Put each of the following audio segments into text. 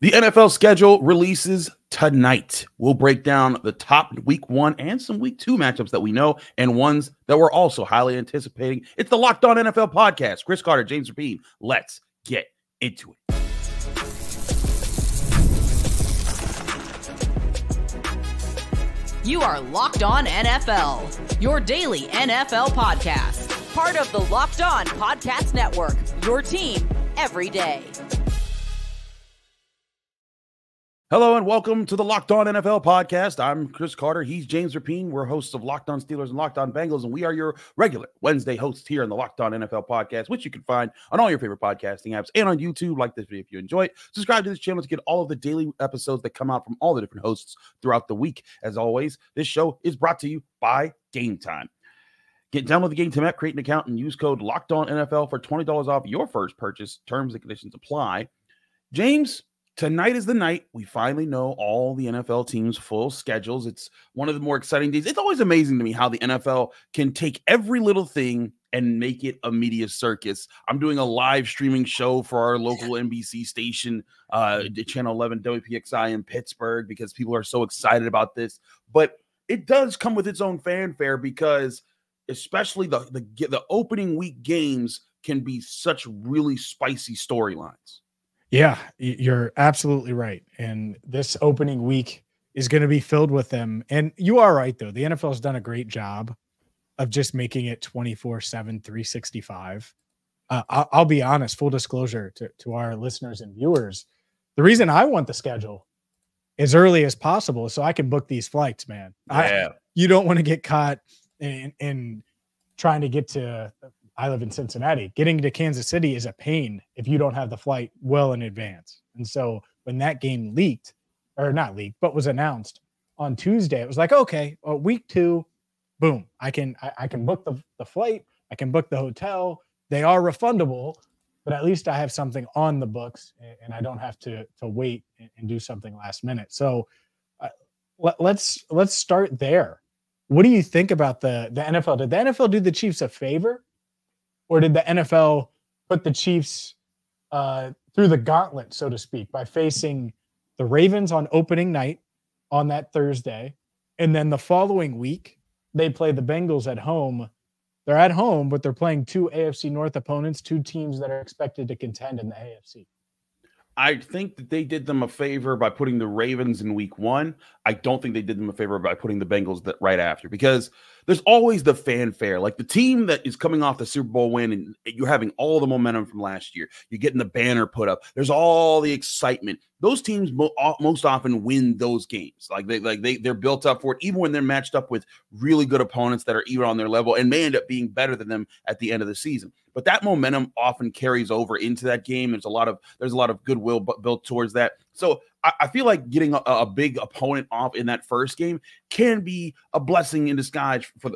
The NFL schedule releases tonight. We'll break down the top week one and some week two matchups that we know and ones that we're also highly anticipating. It's the Locked On NFL podcast. Chris Carter, James Rapien. Let's get into it. You are Locked On NFL, your daily NFL podcast. Part of the Locked On Podcast Network, your team every day. Hello and welcome to the Locked On NFL podcast. I'm Chris Carter. He's James Rapien. We're hosts of Locked On Steelers and Locked On Bengals, and we are your regular Wednesday hosts here in the Locked On NFL podcast, which you can find on all your favorite podcasting apps and on YouTube. Like this video if you enjoy it. Subscribe to this channel to get all of the daily episodes that come out from all the different hosts throughout the week. As always, this show is brought to you by Game Time. Download the Game Time app, create an account, and use code LOCKEDONNFL for $20 off your first purchase. Terms and conditions apply. James, tonight is the night we finally know all the NFL teams' full schedules. It's one of the more exciting days. It's always amazing to me how the NFL can take every little thing and make it a media circus. I'm doing a live streaming show for our local NBC station, Channel 11 WPXI in Pittsburgh, because people are so excited about this. But it does come with its own fanfare because especially the opening week games can be such really spicy storylines. Yeah, you're absolutely right. And this opening week is going to be filled with them. And you are right, though. The NFL has done a great job of just making it 24/7, 365. I'll be honest, full disclosure to our listeners and viewers, the reason I want the schedule as early as possible is so I can book these flights, man. Yeah. You don't want to get caught in trying to get to... I live in Cincinnati. Getting to Kansas City is a pain if you don't have the flight well in advance. And so when that game leaked, or not leaked, but was announced on Tuesday, it was like, okay, well, week two, boom. I can book the flight. I can book the hotel. They are refundable, but at least I have something on the books and I don't have to wait and do something last minute. So let's start there. What do you think about the NFL? Did the NFL do the Chiefs a favor? Or did the NFL put the Chiefs through the gauntlet, so to speak, by facing the Ravens on opening night on that Thursday? And then the following week, they play the Bengals at home. They're at home, but they're playing two AFC North opponents, two teams that are expected to contend in the AFC. I think that they did them a favor by putting the Ravens in week one. I don't think they did them a favor by putting the Bengals right after, because there's always the fanfare. Like the team that is coming off the Super Bowl win and you're having all the momentum from last year. You're getting the banner put up. There's all the excitement. Those teams most often win those games. Like they're built up for it, even when they're matched up with really good opponents that are even on their level and may end up being better than them at the end of the season. But that momentum often carries over into that game. There's a lot of goodwill built towards that. So I feel like getting a big opponent off in that first game can be a blessing in disguise for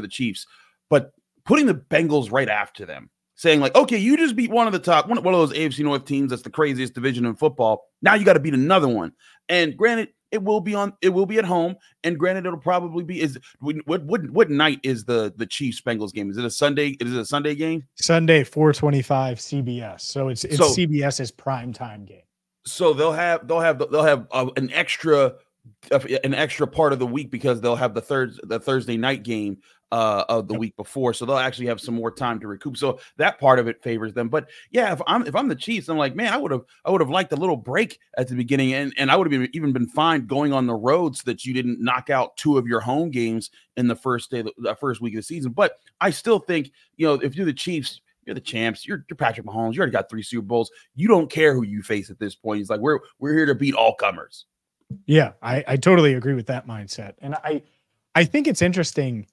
the Chiefs. But putting the Bengals right after them, saying like, okay, you just beat one of those AFC North teams that's the craziest division in football. Now you got to beat another one. And granted, it will be at home. And granted, it'll probably be what night is the Chiefs Bengals game? Is it a Sunday? Is it a Sunday game? Sunday 4:25 CBS. So it's CBS's prime time game. So they'll have an extra part of the week because they'll have the Thursday night game of the week before, so they'll actually have some more time to recoup. So that part of it favors them. But yeah, if I'm the Chiefs, I'm like, man, I would have liked a little break at the beginning, and I would have even been fine going on the road so that you didn't knock out two of your home games in the first week of the season. But I still think, you know, if you're the Chiefs, you're the champs. You're Patrick Mahomes. You already got 3 Super Bowls. You don't care who you face at this point. He's like, we're here to beat all comers. Yeah, I totally agree with that mindset. And I think it's interesting,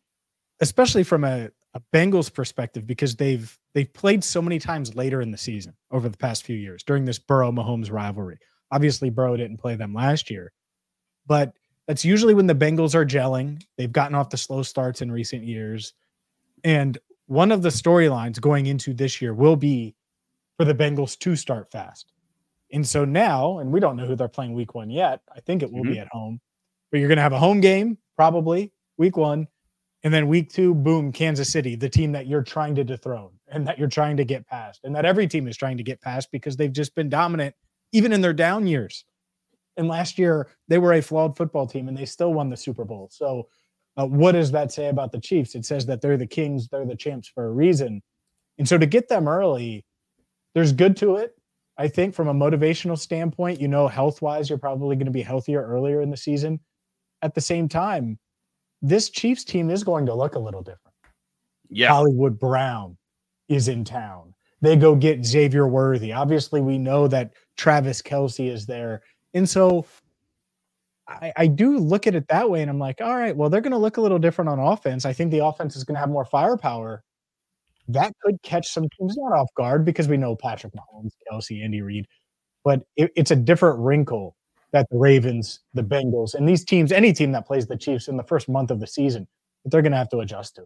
especially from a Bengals perspective, because they've played so many times later in the season over the past few years during this Burrow-Mahomes rivalry. Obviously, Burrow didn't play them last year, but that's usually when the Bengals are gelling. They've gotten off the slow starts in recent years. And one of the storylines going into this year will be for the Bengals to start fast. And so now, and we don't know who they're playing week one yet. I think it will be at home, but you're going to have a home game, probably week one. And then week two, boom, Kansas City, the team that you're trying to dethrone and that you're trying to get past and that every team is trying to get past because they've just been dominant even in their down years. And last year, they were a flawed football team, and they still won the Super Bowl. So what does that say about the Chiefs? It says that they're the kings, they're the champs for a reason. And so to get them early, there's good to it. I think from a motivational standpoint, you know, health-wise, you're probably going to be healthier earlier in the season. At the same time, this Chiefs team is going to look a little different. Yeah. Hollywood Brown is in town. They go get Xavier Worthy. Obviously, we know that Travis Kelce is there. And so I do look at it that way, and I'm like, all right, well, they're going to look a little different on offense. I think the offense is going to have more firepower. That could catch some teams not off guard because we know Patrick Mahomes, Kelce, Andy Reid, but it's a different wrinkle that the Ravens, the Bengals, and these teams, any team that plays the Chiefs in the first month of the season, that they're going to have to adjust to.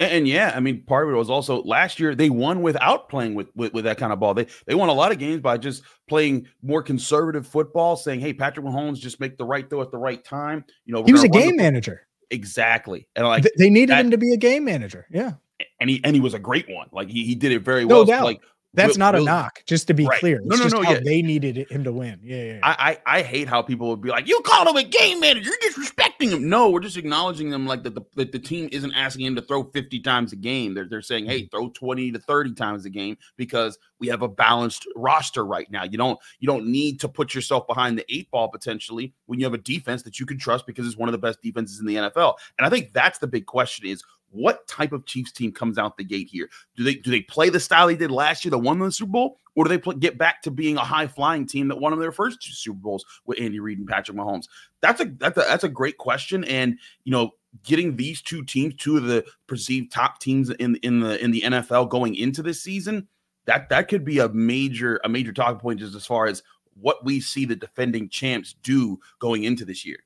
And yeah, I mean, part of it was also last year they won without playing with that kind of ball. They won a lot of games by just playing more conservative football, saying, hey, Patrick Mahomes, just make the right throw at the right time. You know, he was a game manager. Exactly. And like they needed him to be a game manager. Yeah. And he was a great one. Like he did it very well. No doubt. Like that's not a knock, just to be clear. It's just how they needed him to win. Yeah. I hate how people would be like, you called him a game manager, you're disrespecting him. No, we're just acknowledging them, like that the team isn't asking him to throw 50 times a game. They're saying, hey, throw 20 to 30 times a game because we have a balanced roster right now. You don't need to put yourself behind the eight ball potentially when you have a defense that you can trust because it's one of the best defenses in the NFL. And I think that's the big question is, what type of Chiefs team comes out the gate here? Do they play the style they did last year that won the Super Bowl, or do they get back to being a high-flying team that won their first two Super Bowls with Andy Reid and Patrick Mahomes? That's a great question, and you know, getting these two teams, two of the perceived top teams in the NFL going into this season, that could be a major talking point just as far as what we see the defending champs do going into this year.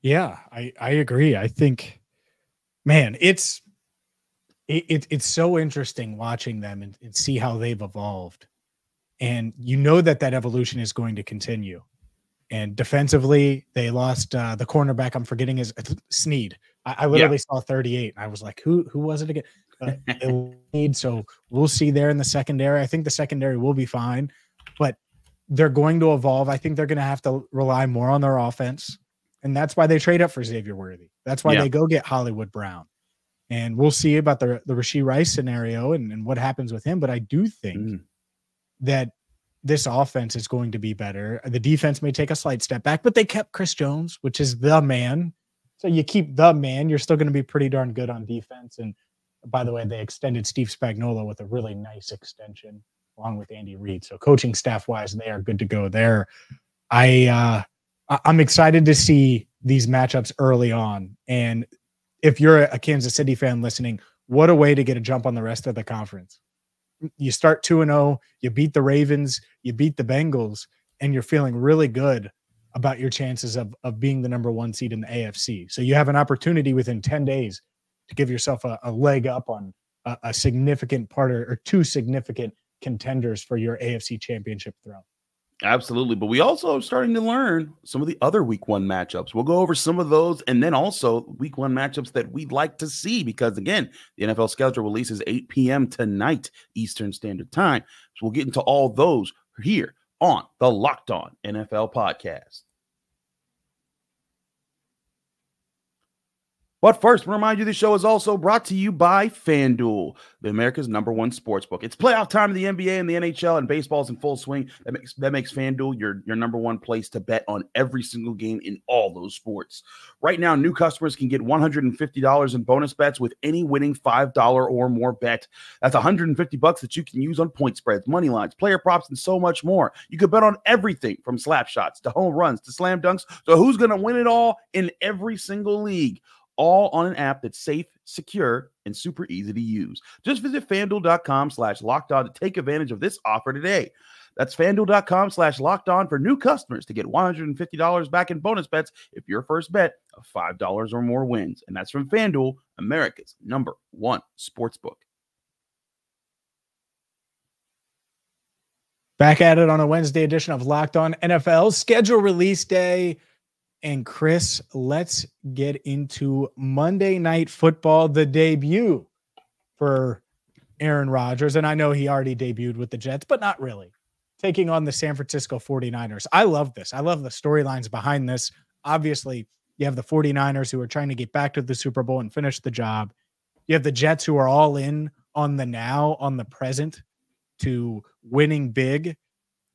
Yeah, I agree. I think. Man, it's so interesting watching them and see how they've evolved. And you know that evolution is going to continue. And defensively, they lost the cornerback. I'm forgetting his Sneed. I literally saw 38, and I was like, who was it again? So we'll see there in the secondary. I think the secondary will be fine, but they're going to evolve. I think they're going to have to rely more on their offense. And that's why they trade up for Xavier Worthy. That's why they go get Hollywood Brown. And we'll see about the Rasheed Rice scenario and what happens with him. But I do think that this offense is going to be better. The defense may take a slight step back, but they kept Chris Jones, which is the man. So you keep the man, you're still going to be pretty darn good on defense. And by the way, they extended Steve Spagnuolo with a really nice extension along with Andy Reid. So coaching staff-wise, they are good to go there. I'm excited to see these matchups early on. And if you're a Kansas City fan listening, what a way to get a jump on the rest of the conference. You start 2-0, you beat the Ravens, you beat the Bengals, and you're feeling really good about your chances of being the #1 seed in the AFC. So you have an opportunity within 10 days to give yourself a leg up on a significant part or two significant contenders for your AFC championship throne. Absolutely. But we also are starting to learn some of the other week 1 matchups. We'll go over some of those and then also week 1 matchups that we'd like to see because, again, the NFL schedule releases 8 p.m. tonight Eastern Standard Time. So we'll get into all those here on the Locked On NFL podcast. But first, I want to remind you, this show is also brought to you by FanDuel, America's #1 sportsbook. It's playoff time in the NBA and the NHL, and baseball's in full swing. That makes FanDuel your #1 place to bet on every single game in all those sports. Right now, new customers can get $150 in bonus bets with any winning $5 or more bet. That's $150 that you can use on point spreads, money lines, player props, and so much more. You could bet on everything from slap shots to home runs to slam dunks. So who's going to win it all in every single league? All on an app that's safe, secure, and super easy to use. Just visit FanDuel.com/LockedOn to take advantage of this offer today. That's FanDuel.com/LockedOn for new customers to get $150 back in bonus bets if your first bet of $5 or more wins. And that's from FanDuel, America's #1 sportsbook. Back at it on a Wednesday edition of Locked On NFL. Schedule release day. And Chris, let's get into Monday Night Football, the debut for Aaron Rodgers. And I know he already debuted with the Jets, but not really. taking on the San Francisco 49ers. I love this. I love the storylines behind this. Obviously, you have the 49ers who are trying to get back to the Super Bowl and finish the job. You have the Jets who are all in on the now, on the present, to winning big.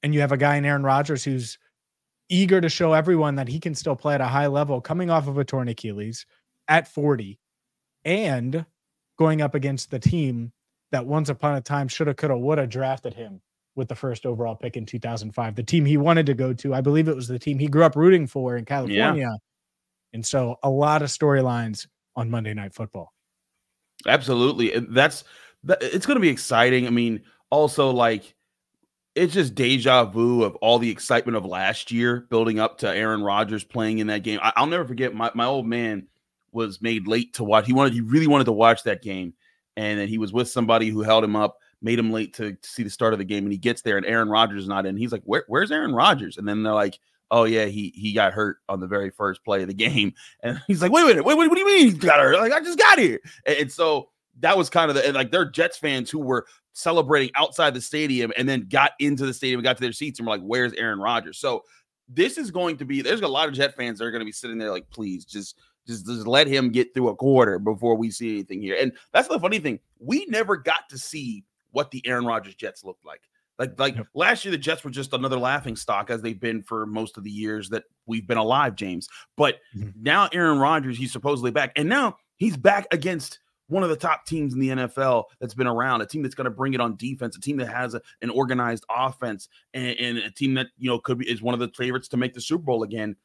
And you have a guy in Aaron Rodgers who's eager to show everyone that he can still play at a high level, coming off of a torn Achilles at 40 and going up against the team that once upon a time shoulda, coulda, woulda drafted him with the first overall pick in 2005, the team he wanted to go to. I believe it was the team he grew up rooting for in California. Yeah. And so a lot of storylines on Monday Night Football. Absolutely. It's going to be exciting. I mean, also, like, it's just deja vu of all the excitement of last year building up to Aaron Rodgers playing in that game. I'll never forget, my old man was made late to watch. He really wanted to watch that game. And then he was with somebody who held him up, made him late to see the start of the game. And he gets there and Aaron Rodgers is not in. He's like, where's Aaron Rodgers? And then they're like, oh yeah, he got hurt on the very first play of the game. And he's like, wait, what do you mean he got hurt? Like, I just got here. And so that was kind of they're Jets fans who were celebrating outside the stadium and then got into the stadium and got to their seats and were like, where's Aaron Rodgers? So this is going to be, there's a lot of Jet fans that are going to be sitting there like, please just let him get through a quarter before we see anything here. And that's the funny thing. We never got to see what the Aaron Rodgers Jets looked like. Like last year, the Jets were just another laughing stock, as they've been for most of the years that we've been alive, James. But now Aaron Rodgers, he's supposedly back. And now he's back against one of the top teams in the NFL that's been around, a team that's going to bring it on defense, a team that has an organized offense, and a team that, you know, is one of the favorites to make the Super Bowl again.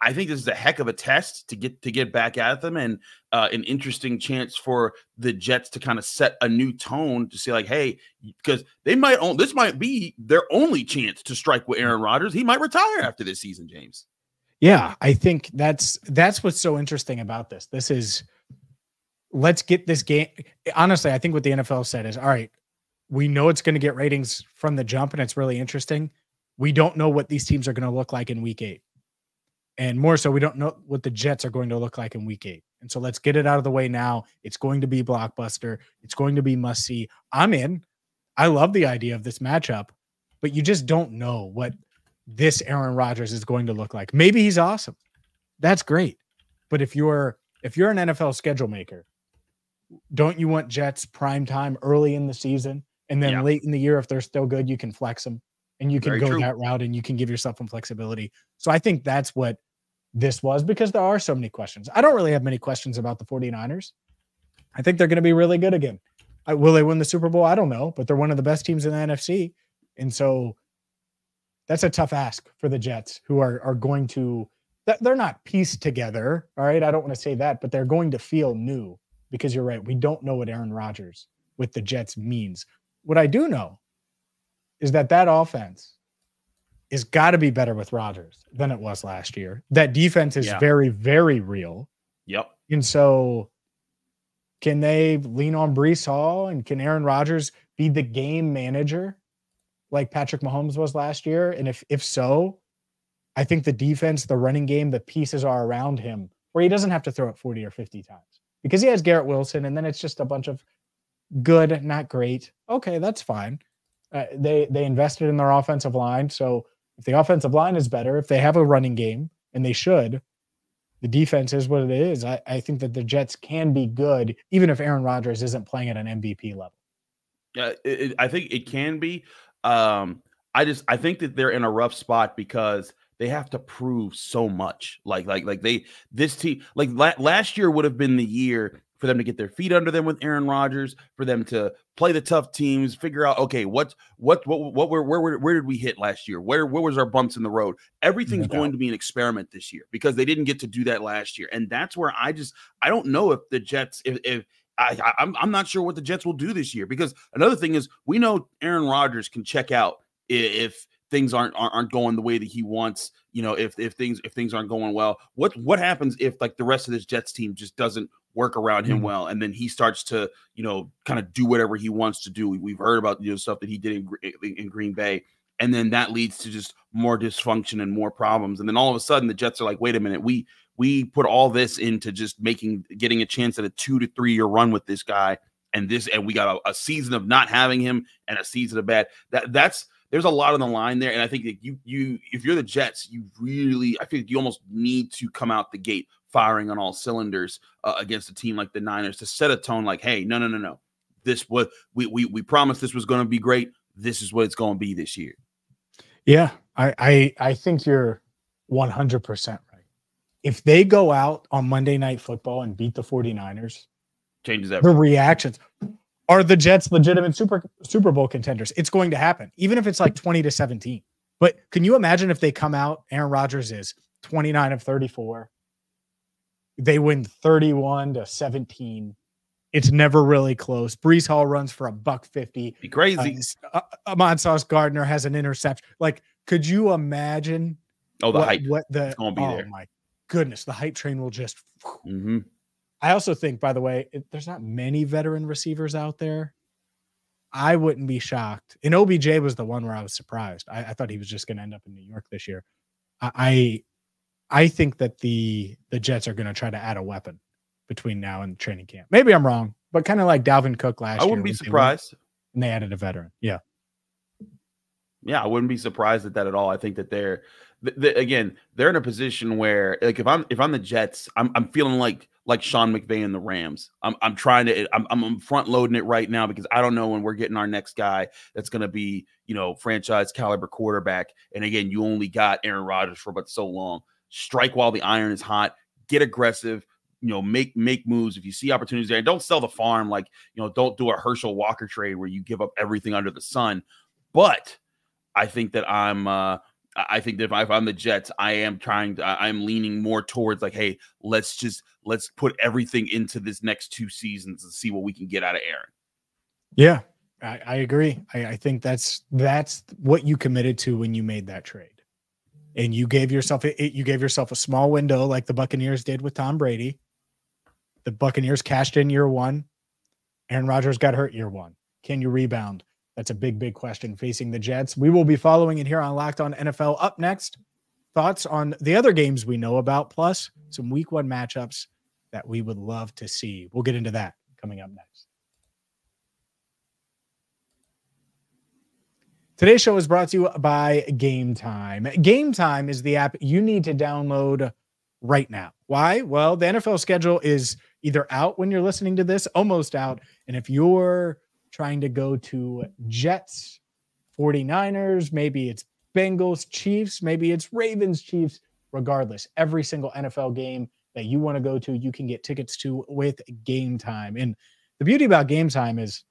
I think this is a heck of a test to get back at them, and an interesting chance for the Jets to kind of set a new tone to say, like, hey, because this might be their only chance to strike with Aaron Rodgers. He might retire after this season, James. Yeah, I think that's what's so interesting about this. This is, let's get this game. Honestly, I think what the NFL said is, all right, we know it's going to get ratings from the jump, and it's really interesting. We don't know what these teams are going to look like in week 8. And more so, we don't know what the Jets are going to look like in week 8. And so let's get it out of the way now. It's going to be blockbuster. It's going to be must-see. I'm in. I love the idea of this matchup, but you just don't know what this Aaron Rodgers is going to look like. Maybe he's awesome. That's great. But if you're an NFL schedule maker, don't you want Jets prime time early in the season? And then late in the year, if they're still good, you can flex them. And you can that route, and you can give yourself some flexibility. So I think that's what this was, because there are so many questions. I don't really have many questions about the 49ers. I think they're going to be really good again. Will they win the Super Bowl? I don't know, but they're one of the best teams in the NFC. And so that's a tough ask for the Jets, who are going to – they're not pieced together, all right? I don't want to say that, but they're going to feel new, because you're right. We don't know what Aaron Rodgers with the Jets means. What I do know is that offense has got to be better with Rodgers than it was last year. That defense is very, very real. Yep. And so can they lean on Breece Hall, and can Aaron Rodgers be the game manager like Patrick Mahomes was last year? And if so, I think the defense, the running game, the pieces are around him where he doesn't have to throw it 40 or 50 times, because he has Garrett Wilson, and then it's just a bunch of good, not great. Okay, that's fine. They invested in their offensive line. So if the offensive line is better, if they have a running game, and they should, the defense is what it is. I think that the Jets can be good, even if Aaron Rodgers isn't playing at an MVP level. Yeah, I think it can be. I think that they're in a rough spot, because they have to prove so much. Last year would have been the year for them to get their feet under them with Aaron Rodgers, for them to play the tough teams, figure out, okay, where did we hit last year? Where was our bumps in the road? Everything's going to be an experiment this year, because they didn't get to do that last year. And that's where I don't know if the Jets, I'm not sure what the Jets will do this year, because another thing is, we know Aaron Rodgers can check out if things aren't going the way that he wants, you know, if things aren't going well. What happens if, like, the rest of this Jets team just doesn't work around him well, and then he starts to, you know, kind of do whatever he wants to do? We've heard about, you know, stuff that he did in Green Bay, and then that leads to just more dysfunction and more problems. And then all of a sudden the Jets are like, wait a minute, we put all this into just getting a chance at a 2 to 3 year run with this guy, and we got a season of not having him and a season of bad. That's there's a lot on the line there. And I think that you if you're the Jets, you really, I feel like you almost need to come out the gate firing on all cylinders against a team like the Niners to set a tone like, hey, no. This was, we promised this was going to be great. This is what it's going to be this year. Yeah, I think you're 100% right. If they go out on Monday Night Football and beat the 49ers, changes everything. The reactions are the Jets legitimate Super Bowl contenders. It's going to happen, even if it's like 20-17. But can you imagine if they come out? Aaron Rodgers is 29 of 34. They win 31-17. It's never really close. Breece Hall runs for $150. Be crazy. Amon Sauce Gardner has an interception. Like, could you imagine? Oh, the hype. It's going to be there. Oh, my goodness. The hype train will just. Mm-hmm. I also think, by the way, there's not many veteran receivers out there. I wouldn't be shocked. And OBJ was the one where I was surprised. I thought he was just going to end up in New York this year. I think that the Jets are going to try to add a weapon between now and training camp. Maybe I'm wrong, but kind of like Dalvin Cook last year. I wouldn't be surprised. And they added a veteran. Yeah. Yeah, I wouldn't be surprised at that at all. I think that they're in a position where, like, if I'm the Jets, I'm feeling like Sean McVay and the Rams. I'm trying to I'm front loading it right now because I don't know when we're getting our next guy that's going to be, you know, franchise caliber quarterback. And again, you only got Aaron Rodgers for but so long. Strike while the iron is hot. Get aggressive. You know, make moves if you see opportunities there, and don't sell the farm. Like, you know, don't do a Herschel Walker trade where you give up everything under the sun. But I think that if I'm the Jets, I'm leaning more towards like, hey, let's put everything into this next two seasons and see what we can get out of Aaron. Yeah, I agree. I think that's what you committed to when you made that trade, and you gave yourself a small window like the Buccaneers did with Tom Brady. The Buccaneers cashed in year one. Aaron Rodgers got hurt year one. Can you rebound? That's a big, big question facing the Jets. We will be following it here on Locked On NFL. Up next, thoughts on the other games we know about, plus some week one matchups that we would love to see. We'll get into that coming up next. Today's show is brought to you by Game Time. Game Time is the app you need to download right now. Why? Well, the NFL schedule is either out when you're listening to this, almost out. And if you're trying to go to Jets, 49ers, maybe it's Bengals, Chiefs, maybe it's Ravens, Chiefs, regardless, every single NFL game that you want to go to, you can get tickets to with Game Time. And the beauty about Game Time is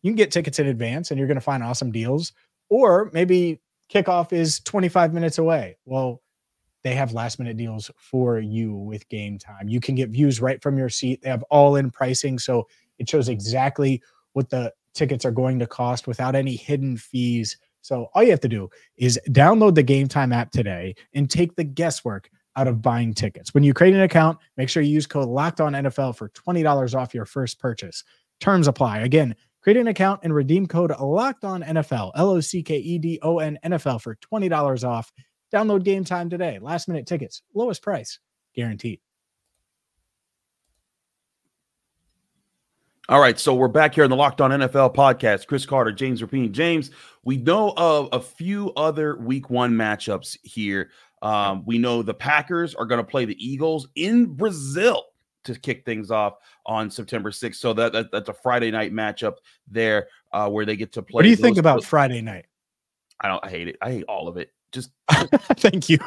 you can get tickets in advance and you're going to find awesome deals, or maybe kickoff is 25 minutes away. Well, they have last-minute deals for you with Game Time. You can get views right from your seat. They have all-in pricing, so it shows exactly what the tickets are going to cost without any hidden fees. So all you have to do is download the Game Time app today and take the guesswork out of buying tickets. When you create an account, make sure you use code LOCKEDONNFL for $20 off your first purchase. Terms apply. Again, create an account and redeem code LOCKEDONNFL, LOCKEDONNFL for $20 off. Download Game Time today. Last-minute tickets, lowest price, guaranteed. All right, so we're back here on the Locked On NFL podcast. Chris Carter, James Rapien. James, we know of a few other Week 1 matchups here. We know the Packers are going to play the Eagles in Brazil to kick things off on September 6th. So that's a Friday night matchup there where they get to play. What do you think about Friday night? I hate it. I hate all of it. Just thank you.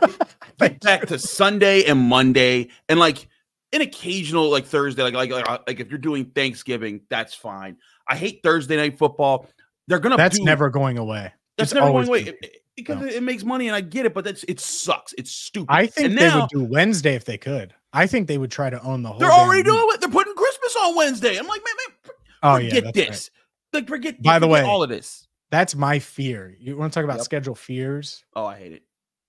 Back to Sunday and Monday, and like an occasional like Thursday, like if you're doing Thanksgiving, that's fine. I hate Thursday night football. That's never going away. That's never going away because it makes money, and I get it, but it sucks. It's stupid. I think they would do Wednesday if they could. I think they would try to own the whole. They're already doing it. They're putting Christmas on Wednesday. I'm like, man, forget this. Right. Like, forget. By the way, all of this. That's my fear. You want to talk about schedule fears? Oh, I hate it.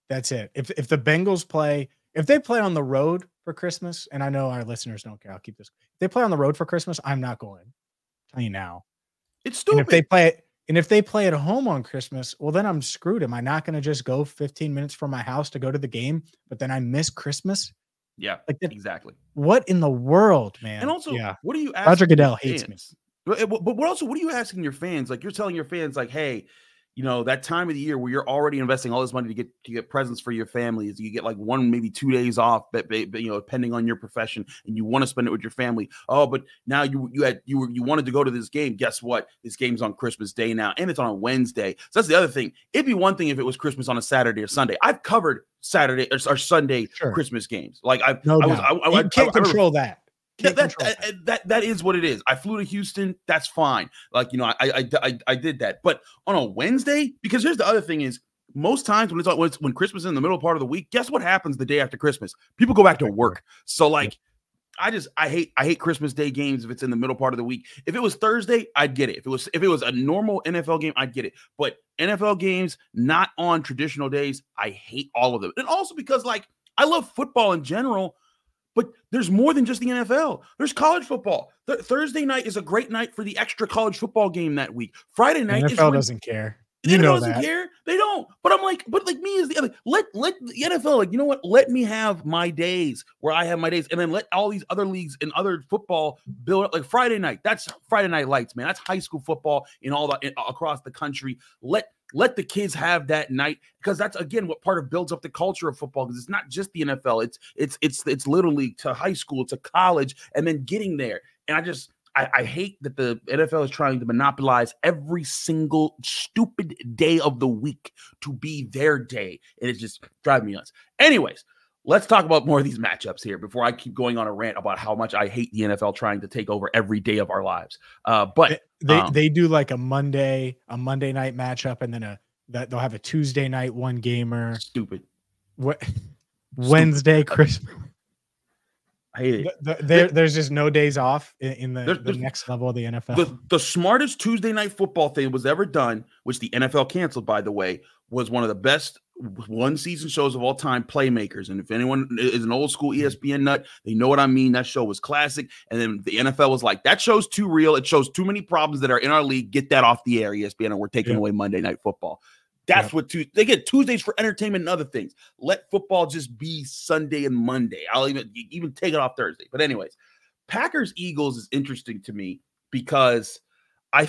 That's it. If the Bengals play, if they play on the road for Christmas, and I know our listeners don't care, I'll keep this. If they play on the road for Christmas, I'm not going. I'm telling you now. It's stupid. And if they play at home on Christmas, well, then I'm screwed. Am I not going to just go 15 minutes from my house to go to the game, but then I miss Christmas? Yeah, like that, exactly. What in the world, man? And also, what do you ask? Roger Goodell hates me. But what also, what are you asking your fans? Like, you're telling your fans, like, hey, you know, that time of the year where you're already investing all this money to get presents for your family, is you get like one, maybe 2 days off, but you know, depending on your profession, and you want to spend it with your family. Oh, but now you wanted to go to this game. Guess what? This game's on Christmas Day now, and it's on a Wednesday. So that's the other thing. It'd be one thing if it was Christmas on a Saturday or Sunday. I've covered Saturday or Sunday Christmas games. Like I can't control that. That is what it is. I flew to Houston. That's fine. Like, you know, I did that. But on a Wednesday, because here's the other thing is, most times when Christmas is in the middle part of the week, guess what happens the day after Christmas? People go back to work. So like, I hate Christmas Day games if it's in the middle part of the week. If it was Thursday, I'd get it. If it was a normal NFL game, I'd get it. But NFL games not on traditional days, I hate all of them. And also because like I love football in general, but there's more than just the NFL. There's college football. Thursday night is a great night for the extra college football game that week. Friday night, the NFL doesn't care. You know that. They don't. But I'm like, but like me is the other. Let the NFL, like, you know what? Let me have my days where I have my days, and then let all these other leagues and other football build up. Like Friday night, that's Friday Night Lights, man. That's high school football across the country. Let the kids have that night, because that's again what part of builds up the culture of football. Because it's not just the NFL. It's little league to high school to college, and then getting there. And I hate that the NFL is trying to monopolize every single stupid day of the week to be their day. And it's just driving me nuts. Anyways, let's talk about more of these matchups here before I keep going on a rant about how much I hate the NFL trying to take over every day of our lives. But they do like a Monday night matchup, and then they'll have a Tuesday night one gamer. Stupid. What? Wednesday Christmas. I hate it. There's just no days off in the next level of the NFL. The smartest Tuesday night football thing was ever done, which the NFL canceled, by the way, was one of the best one-season shows of all time, Playmakers. And if anyone is an old-school ESPN nut, they know what I mean. That show was classic. And then the NFL was like, that show's too real. It shows too many problems that are in our league. Get that off the air, ESPN, and we're taking away Monday night football. That's what they get. Tuesdays for entertainment and other things. Let football just be Sunday and Monday. I'll even take it off Thursday. But anyways, Packers Eagles is interesting to me because I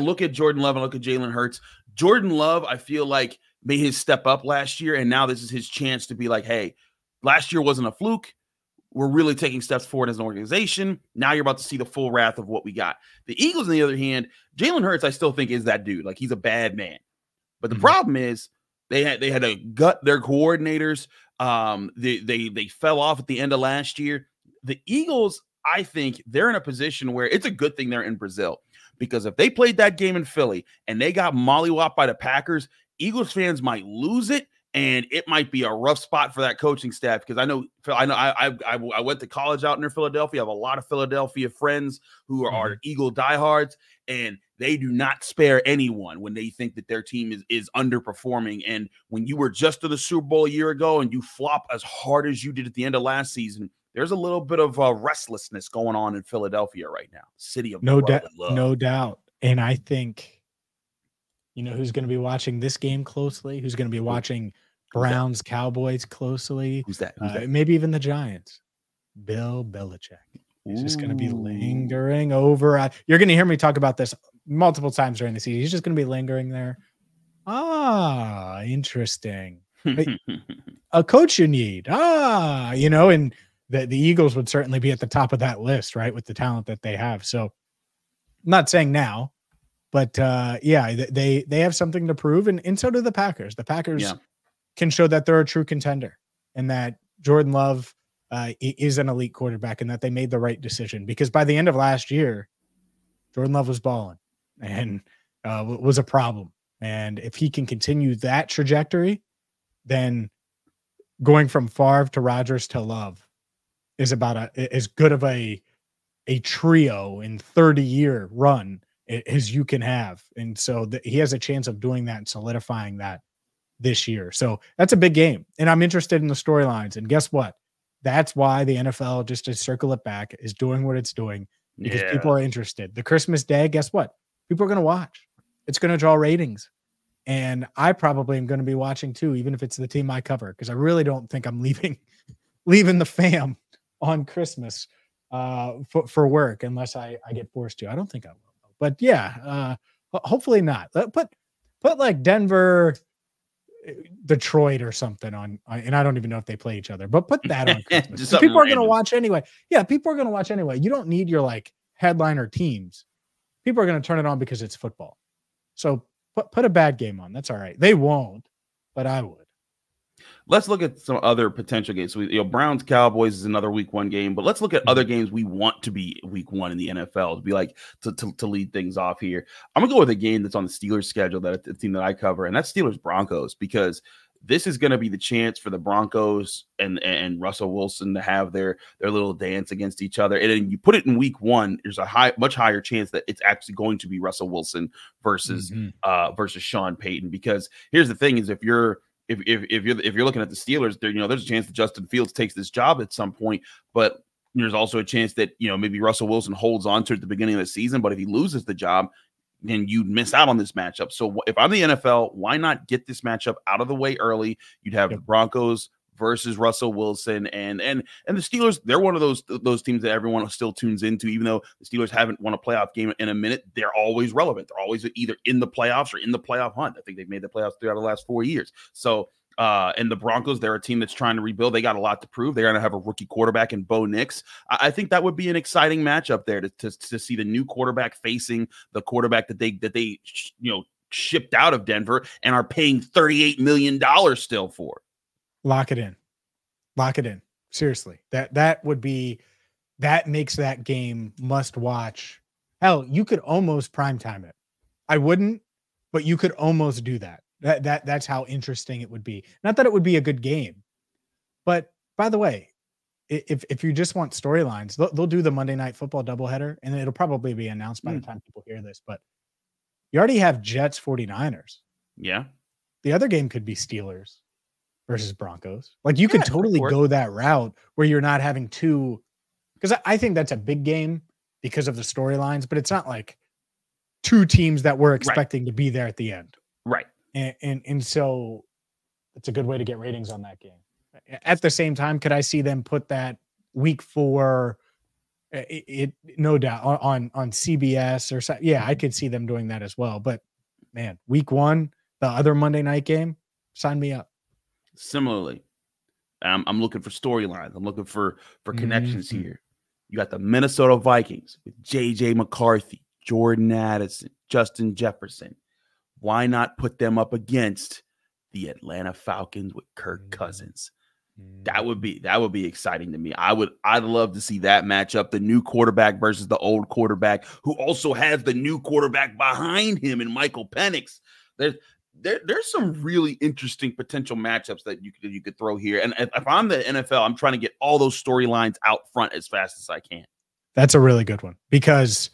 look at Jordan Love and look at Jalen Hurts. Jordan Love, I feel like, made his step up last year, and now this is his chance to be like, hey, last year wasn't a fluke. We're really taking steps forward as an organization. Now you're about to see the full wrath of what we got. The Eagles, on the other hand, Jalen Hurts, I still think is that dude. Like, he's a bad man. But the problem is they had to gut their coordinators. They fell off at the end of last year. The Eagles, I think, they're in a position where it's a good thing they're in Brazil, because if they played that game in Philly and they got mollywopped by the Packers, Eagles fans might lose it, and it might be a rough spot for that coaching staff. Because I went to college out near Philadelphia. I have a lot of Philadelphia friends who are Eagle diehards, and they do not spare anyone when they think that their team is underperforming. And when you were just to the Super Bowl a year ago and you flop as hard as you did at the end of last season, there's a little bit of restlessness going on in Philadelphia right now. City of no doubt, no doubt. And I think, you know, who's going to be watching this game closely? Who's going to be watching Browns, Cowboys closely? Who's that? Maybe even the Giants. Bill Belichick. He's just going to be lingering over. You're going to hear me talk about this multiple times during the season. He's just going to be lingering there. Ah, interesting. A coach you need. Ah, you know, and the Eagles would certainly be at the top of that list, right, with the talent that they have. So I'm not saying now, but yeah, they have something to prove, and so do the Packers. The Packers can show that they're a true contender, and that Jordan Love is an elite quarterback, and that they made the right decision, because by the end of last year, Jordan Love was balling and was a problem. And if he can continue that trajectory, then going from Favre to Rodgers to Love is about as good of a trio in 30-year run as you can have. And so he has a chance of doing that and solidifying that this year. So that's a big game, and I'm interested in the storylines. And guess what? That's why the NFL, just to circle it back, is doing what it's doing, because people are interested. The Christmas Day, guess what? People are going to watch. It's going to draw ratings. And I probably am going to be watching too, even if it's the team I cover, because I really don't think I'm leaving the fam on Christmas for work unless I get forced to. I don't think I will. But yeah, hopefully not. But Put like Denver, Detroit or something on, and I don't even know if they play each other, but put that on Christmas. People are going to watch anyway. Yeah, people are going to watch anyway. You don't need your like headliner teams. People are going to turn it on because it's football. So put a bad game on. That's all right. They won't, but I would. Let's look at some other potential games. So, Browns Cowboys is another week one game, but let's look at other games we want to be week one in the NFL to be like to lead things off here. I'm gonna go with a game that's on the Steelers schedule, that the team that I cover, and that's Steelers Broncos, because this is going to be the chance for the Broncos and Russell Wilson to have their little dance against each other. And then you put it in week one, there's a much higher chance that it's actually going to be Russell Wilson versus Sean Payton. Because here's the thing: is if you're looking at the Steelers, there's a chance that Justin Fields takes this job at some point, but there's also a chance that maybe Russell Wilson holds on to it at the beginning of the season. But if he loses the job, then you'd miss out on this matchup. So if I'm the NFL, why not get this matchup out of the way early? You'd have the Broncos versus Russell Wilson, and the Steelers. They're one of those teams that everyone still tunes into, even though the Steelers haven't won a playoff game in a minute. They're always relevant. They're always either in the playoffs or in the playoff hunt. I think they've made the playoffs throughout the last 4 years. So, and the Broncos, they're a team that's trying to rebuild. They got a lot to prove. They're going to have a rookie quarterback in Bo Nix. I think that would be an exciting matchup there to see the new quarterback facing the quarterback that they shipped out of Denver and are paying $38 million still for. Lock it in. Seriously, that would be, that makes that game must watch. Hell, you could almost primetime it. I wouldn't, but you could almost do that. That's how interesting it would be. Not that it would be a good game, but by the way, if you just want storylines, they'll do the Monday Night Football doubleheader, and it'll probably be announced by the time people hear this. But you already have Jets 49ers. Yeah, the other game could be Steelers versus Broncos. Like you could totally go that route where you're not having two, because I think that's a big game because of the storylines, but it's not like two teams that we're expecting to be there at the end. Right. And so it's a good way to get ratings on that game. At the same time, could I see them put that week 4 no doubt on CBS or something? Yeah, I could see them doing that as well. But man, week 1, the other Monday night game, sign me up. Similarly, I'm looking for storylines. I'm looking for connections here. You got the Minnesota Vikings with J.J. McCarthy, Jordan Addison, Justin Jefferson. Why not put them up against the Atlanta Falcons with Kirk Cousins? That would be exciting to me. I'd love to see that matchup, the new quarterback versus the old quarterback, who also has the new quarterback behind him in Michael Penix. There's some really interesting potential matchups that you could throw here. And if I'm the NFL, I'm trying to get all those storylines out front as fast as I can. That's a really good one, because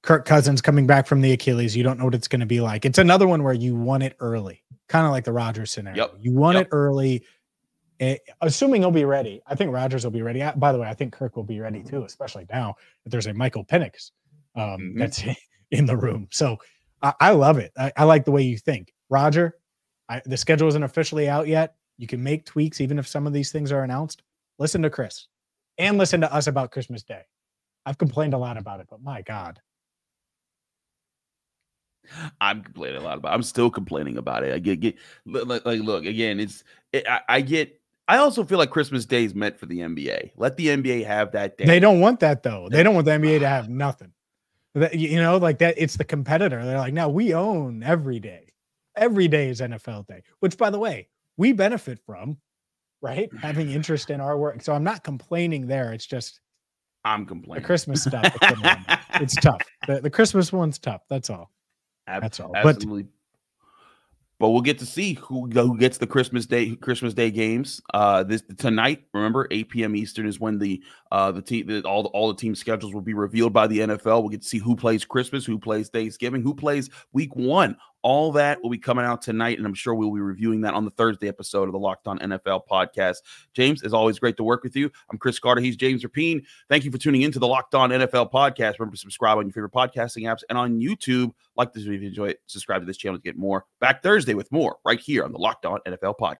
Kirk Cousins coming back from the Achilles, you don't know what it's going to be like. It's another one where you want it early, kind of like the Rodgers scenario. Yep. You want it early, assuming he'll be ready. I think Rodgers will be ready. By the way, I think Kirk will be ready too, especially now that there's a Michael Penix that's in the room. So I love it. I like the way you think. Roger, the schedule isn't officially out yet. You can make tweaks even if some of these things are announced. Listen to Chris and listen to us about Christmas Day. I've complained a lot about it, but my God. I'm complaining a lot about it. I'm still complaining about it. I get like look, again, I also feel like Christmas Day is meant for the NBA. Let the NBA have that day. They don't want that, though. They don't want the NBA to have nothing. Like that, it's the competitor. They're like, no, we own every day. Every day is NFL day, which, by the way, we benefit from, right? Having interest in our work. So I'm not complaining there. It's just I'm complaining. The Christmas stuff. It's tough. The Christmas one's tough. That's all. That's all. Absolutely. But we'll get to see who gets the Christmas Day games tonight. Remember, 8 p.m. Eastern is when the team all the team schedules will be revealed by the NFL. We'll get to see who plays Christmas, who plays Thanksgiving, who plays Week 1. All that will be coming out tonight, and I'm sure we'll be reviewing that on the Thursday episode of the Locked On NFL podcast. James, as always, great to work with you. I'm Chris Carter. He's James Rapien. Thank you for tuning into the Locked On NFL podcast. Remember to subscribe on your favorite podcasting apps and on YouTube. Like this video if you enjoy it. Subscribe to this channel to get more. Back Thursday with more right here on the Locked On NFL podcast.